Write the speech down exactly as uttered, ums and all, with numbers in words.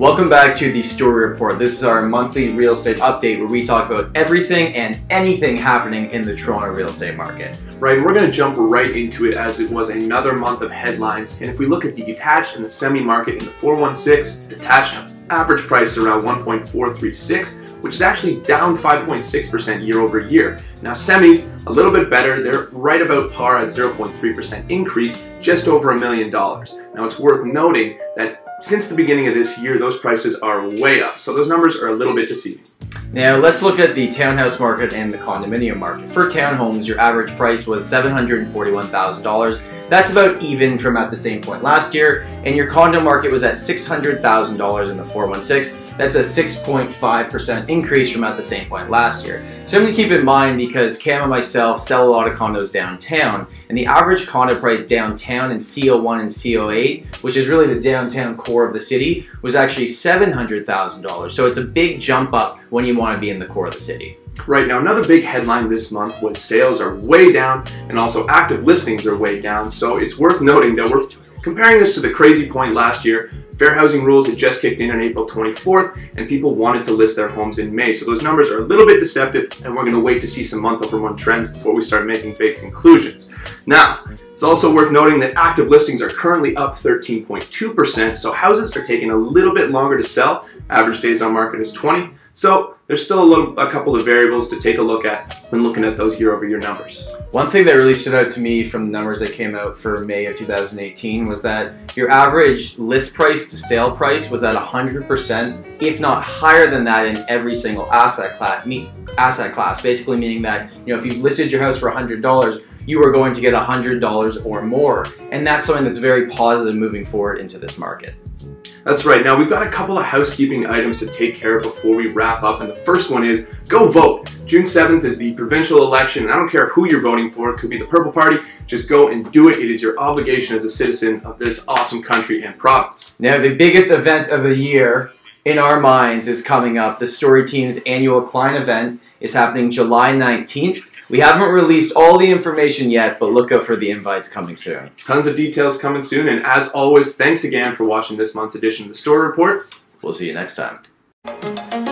Welcome back to The Storey Report. This is our monthly real estate update where we talk about everything and anything happening in the Toronto real estate market. Right, we're going to jump right into it as it was another month of headlines. And if we look at the detached and the semi market in the four one six, detached average price around one point four three six, which is actually down five point six percent year over year. Now semis, a little bit better, they're right about par at zero point three percent increase, just over a million dollars. Now it's worth noting that since the beginning of this year, those prices are way up, so those numbers are a little bit deceiving. Now let's look at the townhouse market and the condominium market. For townhomes, your average price was seven hundred forty-one thousand dollars. That's about even from at the same point last year, and your condo market was at six hundred thousand dollars in the four one six. That's a six point five percent increase from at the same point last year. Something to keep in mind because Cam and myself sell a lot of condos downtown, and the average condo price downtown in C O one and C O eight, which is really the downtown core of the city, was actually seven hundred thousand dollars. So it's a big jump up when you want to be in the core of the city. Right now, another big headline this month was sales are way down and also active listings are way down. So it's worth noting that we're comparing this to the crazy point last year. Fair housing rules had just kicked in on April twenty-fourth and people wanted to list their homes in May. So those numbers are a little bit deceptive and we're going to wait to see some month over month trends before we start making big conclusions. Now, it's also worth noting that active listings are currently up thirteen point two percent. So houses are taking a little bit longer to sell. Average days on market is twenty. So there's still a, little, a couple of variables to take a look at when looking at those year-over-year numbers. One thing that really stood out to me from the numbers that came out for May of two thousand eighteen was that your average list price to sale price was at one hundred percent, if not higher than that in every single asset class, asset class, basically meaning that, you know, if you listed your house for one hundred dollars, you are going to get one hundred dollars or more. And that's something that's very positive moving forward into this market. That's right. Now we've got a couple of housekeeping items to take care of before we wrap up, and the first one is go vote. June seventh is the provincial election, and I don't care who you're voting for, it could be the Purple Party, just go and do it. It is your obligation as a citizen of this awesome country and province. Now the biggest event of the year in our minds is coming up. The Storey team's annual Klein event is happening July nineteenth. We haven't released all the information yet, but look out for the invites coming soon. Tons of details coming soon, and as always, thanks again for watching this month's edition of The Storey Report. We'll see you next time.